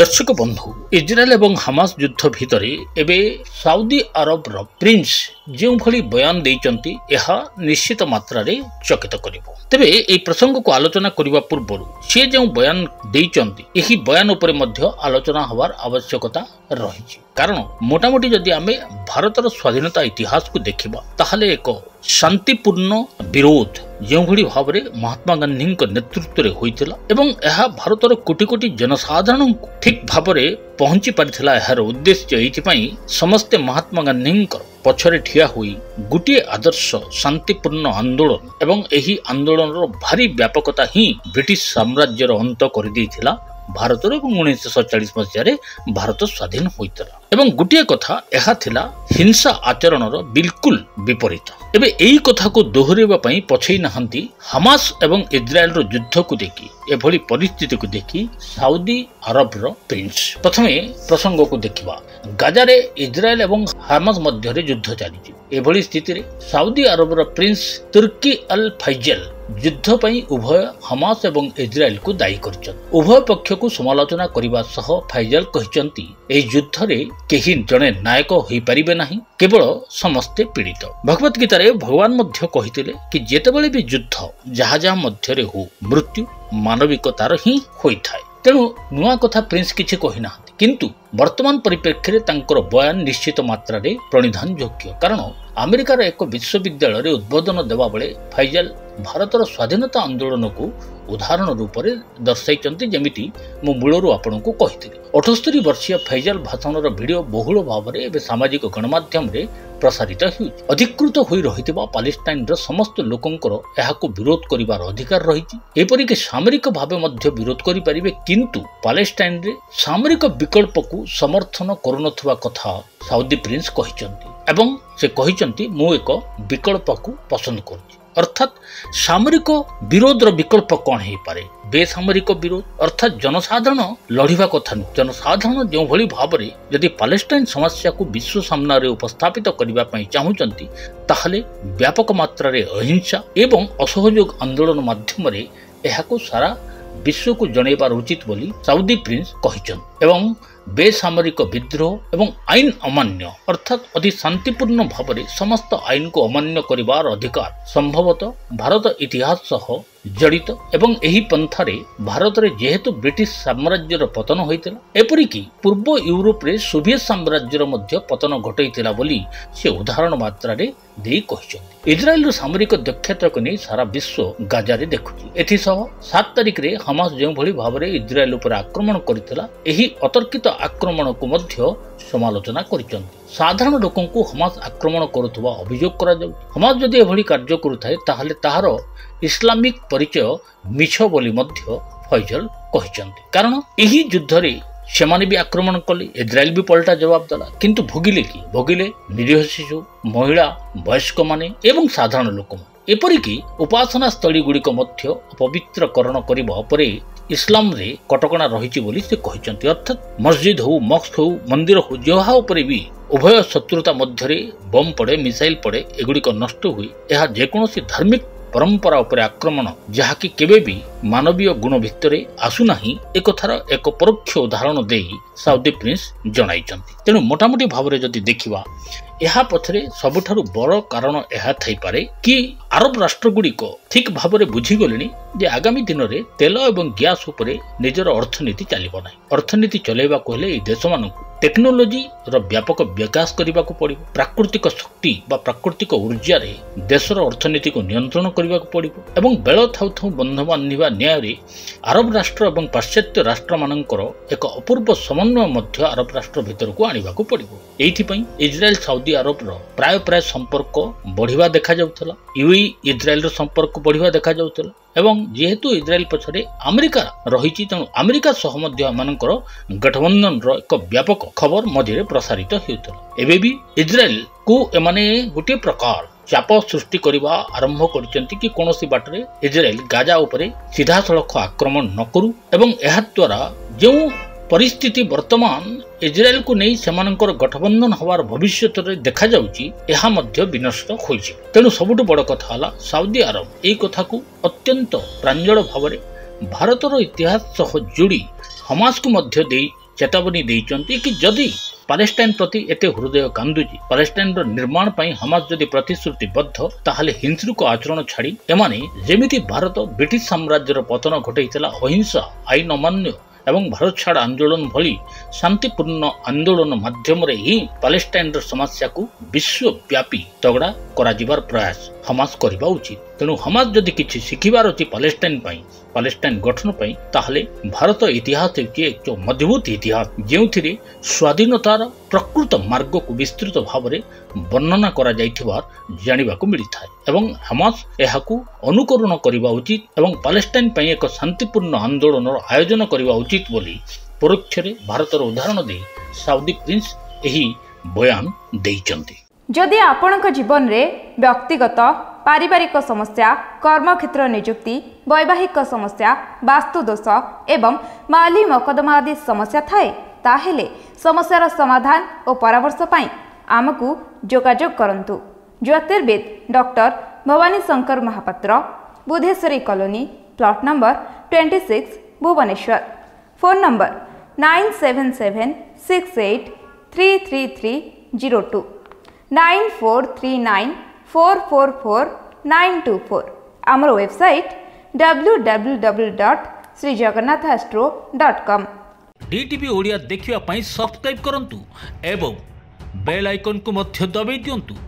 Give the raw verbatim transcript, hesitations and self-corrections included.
दर्शक बंधु इजराएल एवं हमास युद्ध भितर एबे साउदी अरब रो प्रिंस जो भली बयान देइचंती एहा निश्चित मात्रा रे चकित करिवो। तबे ए प्रसंग को आलोचना करिवा पूर्व से जो बयान देइचंती एही बयान उपरे मध्य आलोचना होवार आवश्यकता रहिछि, कारण मोटामोटी जदि आमे भारतर स्वाधीनता इतिहास को देखिबा ताहले एक शांतिपूर्ण विरोध जो भली भाव महात्मा गांधी नेतृत्व रे होइतिला एवं एहा भारतर कोटि कोटि जनसाधारण ठीक भाव पहुंची पारिथिला। एहार उद्देश्य एथिपाई समस्ते महात्मा गांधी पछरे ठिया होई गोटे आदर्श शांतिपूर्ण आंदोलन एवं एही आंदोलन रो भारी व्यापकता ही ब्रिटिश साम्राज्यर अंत कर देइथिला भारत उन्नीस सैंतालीस मसीह भारत स्वाधीन होता एवं गोटे कथा यह थिला हिंसा आचरण बिल्कुल विपरीत। एबे एई कथा को दोहरेबा पई पछै नहंती हमास एवं इजराइल रो युद्ध को देखी एभली परिस्थिति को देखी साउदी अरब रो प्रिंस। प्रथमे प्रसंग को देखिबा, गाजा रे इजराइल एवं हमास मध्य रे युद्ध चली एभली स्थिति रे साउदी अरब रो प्रिंस तुर्की अल फैजल युद्ध पई उभय हमास एवं इजराइल को दायी करछन। उभय पक्ष को समालोचना करिबा सह फैजल कहचंती ए युद्ध रे केही जने नायक होई परिबे नाही, केवल समस्ते पीड़ित। भगवत गीता रे भगवान मध्य कहितिले कि जेतेबेले भी युद्ध जहा जहा मध्य रे हो मृत्यु मानविकतार ही होई थाए। तेणु नुआ कथा प्रिंस किछि कहि नाहंती, किंतु वर्तमान परिप्रेक्षी तांकर बयान निश्चित मात्रा रे प्रणिधान योग्य, कारण अमेरिकार एक विश्वविद्यालय रे उद्बोधन देवा बेले फैजल भारतर स्वाधीनता आंदोलन को उदाहरण रूप से दर्शाई जमी मूलर आपण को कही। अठस्तरी वर्षीय फैजल भाषण भिडियो बहुल भाव में सामाजिक गणमाध्यम प्रसारित हो अधिकृत हो रही पालेस्टाइन समस्त लोकंर यह विरोध करार अधिकार रही, सामरिक भाव विरोध करें किंतु पालेस्टाइन सामरिक विकल्प को समर्थन करुवा कथा साउदी प्रिंस एवं से कहते मु एक विकल्प को पसंद कर, अर्थात सामरिक विरोधर विकल्प कौन हो पाए बेसामरिक विरोध, अर्थात जनसाधारण लड़वा कथा नु जनसाधारण जो भली भाव में जदि पालेस्टाइन समस्या को विश्व सामना रे उपस्थापित करने चाहूँगी ताहले व्यापक मात्रा रे अहिंसा एवं असहयोग आंदोलन माध्यम रे एहाको सारा विश्व को जणेबार उचित बोली साउदी प्रिंस कहचन एवं बेसामरिक विद्रोह एवं आईन अमान्य अर्थात अति शांतिपूर्ण भाव में समस्त आईन को अमान्य करिवार अधिकार संभवतः भारत इतिहास सह जड़ित एवं एही पंथारे भारत रे जेहेतु ब्रिटिश साम्राज्यर पतन होइतिला एपरिकी पूर्व यूरोप रे सोवियत साम्राज्यर मध्य पतन घटैतिला बोली से उदाहरण मात्रा रे देई कहिसथि। इजराइल रो सामरिक दक्षता को नै सारा विश्व गाजा रे देखुछि। एथि सह सात तारिख रे हमास जे भली भाव रे इजराइल उपर आक्रमण करथिला एही अतर्कित आक्रमण को मध्य समालोचना करिसथि। साधारण लोकों को हमास आक्रमण करुवा अभियोग करा जाउ। हमास जदि एभली कार्य करुथाय ताहले ताहार इस्लामिक परिचय मिछ बोली मध्य फैजल कहिसथि, कारण एही युद्ध रे सेमाने भी आक्रमण कले इजराइल भी पलटा जवाब देला, किंतु भोगिले कि भोगिले निरीह शिशु महिला वयस्क माने एवं साधारण लोक एपरिकी उपासना स्थली गुड़िक मध्य अपवित्रकरण करिबा परे इस्लाम रे कटकणा रहिछि बोली से कहिसथि, अर्थात मस्जिद हो मस्क हो मंदिर हो जहा उपरे भी उभय शत्रुता मध्य बम पड़े मिसाइल पड़े एगुड़िक नष्ट हुई यह जेकोसी धार्मिक परंपरा उपरे आक्रमण जहाँकि केबे भी मानवीय गुण भितर आसुना एक एक परोक्ष उदाहरण दे साउदी प्रिंस जनाई। तेणु मोटामोटी भाव में जदि देखा यह पछरे सबुठारु बड़ कारण यह थाईपे कि आरब राष्ट्रगुड़िक ठीक भाव में बुझीगले जे आगामी दिन में तेल और गैस उपरे निजर अर्थनीति चलो ना। अर्थनीति चलैवा को हेले देश मान टेक्नोलोजी रो व्यापक विकास करने को पड़ो, प्राकृतिक शक्ति बा प्राकृतिक ऊर्जा रे देशर अर्थनीति को नियंत्रण करने को पड़ो एवं बेल थाउ थाउ बंध बांधा न्याय आरब राष्ट्र और पाश्चात्य राष्ट्र मानकर एक अपूर्व समन्वय मध्य आरब राष्ट्र भीतर को आने को पड़ो। एइथिपई इजराइल साउदी आरब रो प्राय प्राय संपर्क बढ़िया देखा जाउथला, यूएई इजराइल रो संपर्क बढ़िया देखा जाउथला एवं जेहेतु इजराइल पछरे अमेरिका रही तेणु अमेरिका सह मध्य मानकर गठबंधन रो एक व्यापक खबर मझे प्रसारित होता। एबे भी इजराइल को एमाने गोटे प्रकार चाप सृष्टि करवा आरंभ करचंती कि कोनोसी बाटरे इजराइल गाजा उपरे सीधासलख आक्रमण न करू एवं एहा द्वारा जो परिस्थिति वर्तमान इजराइल को नहीं सेमानंकर गठबंधन हवार भविष्य देखा जाउची एहा मध्य विनष्ट होइछि। तेणु सबुठ बड़ कथा हला साउदी आरब एई कथा को अत्यंत प्रांजल भाव में भारतर इतिहास सह जोड़ी हमास को मध्य देई चेतावनी देइचंती कि जदि पालेस्टाइन प्रति एते हृदय कांदुची पालेस्टाइन रो निर्माण पई हमास जदि प्रतिश्रुतिबद्ध ताहले हिंस्रुक आचरण छाड़ी एमाने जेमिति भारत ब्रिटिश साम्राज्यर पतन घटाइतला अहिंसा आईन अमान्य एवं भारत छाड़ आंदोलन भली शांतिपूर्ण आंदोलन माध्यम रे ही पालेस्टाइन रो समस्या को विश्वव्यापी तगड़ा कराजिबार प्रयास हमास करबा उचित। तेणु हमास जदि किछि सिखिबार अछि पालेस्टाइन पई पालेस्टाइन गठन पई ताहले भारत इतिहास हे एक मजबूत इतिहास जो स्वाधीनतार प्रकृत मार्ग को विस्तृत भाव में वर्णना करा जाइथिबार जानिबा को मिलता है एवं हमास यहाकू अनुकरण करबा उचित एवं पालेस्टाइन पई एक शांतिपूर्ण आंदोलन आयोजन करबा उचित बोली परोक्षरे भारतर उदाहरण दे साउदी प्रिंस एही बयान देइचंती। जदि आपणक जीवन रे व्यक्तिगत पारिवारिक समस्या कर्मक्षेत्र नियुक्ति वैवाहिक समस्या वास्तुदोष एवं माली मकदमा आदि समस्या थाए ताहेले समस्यार समाधान और परामर्श पाई आमकू जोगाजोग करंतु। ज्योतिर्विद doctor Bhavani Shankar Mahapatra Budheswari colony plot number छब्बीस Bhubaneswar phone number nine seven seven six eight three three three zero two nine four three nine four four four nine two four. आमर website W W W dot Shri Jagannath astro dot com. DTV Odia देखिबा पई subscribe करंतु एवं bell icon को मध्य दबाइ दियंतु।